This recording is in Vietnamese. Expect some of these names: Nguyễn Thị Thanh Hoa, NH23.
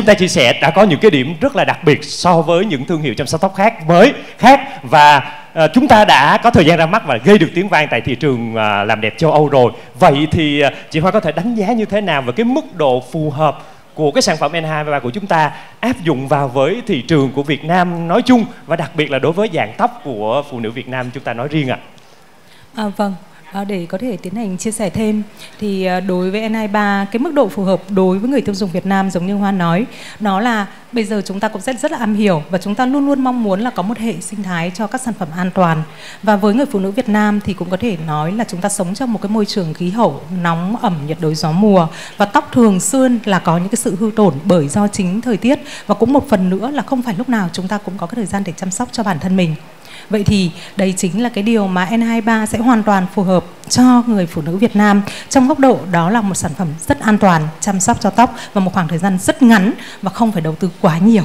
Chúng ta chia sẻ đã có những cái điểm rất là đặc biệt so với những thương hiệu chăm sóc tóc khác. Và chúng ta đã có thời gian ra mắt và gây được tiếng vang tại thị trường làm đẹp châu Âu rồi. Vậy thì chị Hoa có thể đánh giá như thế nào về cái mức độ phù hợp của cái sản phẩm NH23 của chúng ta áp dụng vào với thị trường của Việt Nam nói chung, và đặc biệt là đối với dạng tóc của phụ nữ Việt Nam chúng ta nói riêng ạ? Vâng. Để có thể tiến hành chia sẻ thêm thì đối với NH23, cái mức độ phù hợp đối với người tiêu dùng Việt Nam giống như Hoa nói, đó là bây giờ chúng ta cũng rất là am hiểu và chúng ta luôn luôn mong muốn là có một hệ sinh thái cho các sản phẩm an toàn. Và với người phụ nữ Việt Nam thì cũng có thể nói là chúng ta sống trong một cái môi trường khí hậu nóng, ẩm, nhiệt đới, gió mùa, và tóc thường xuyên là có những cái sự hư tổn bởi do chính thời tiết, và cũng một phần nữa là không phải lúc nào chúng ta cũng có cái thời gian để chăm sóc cho bản thân mình. Vậy thì đấy chính là cái điều mà NH23 sẽ hoàn toàn phù hợp cho người phụ nữ Việt Nam trong góc độ đó là một sản phẩm rất an toàn, chăm sóc cho tóc và một khoảng thời gian rất ngắn và không phải đầu tư quá nhiều.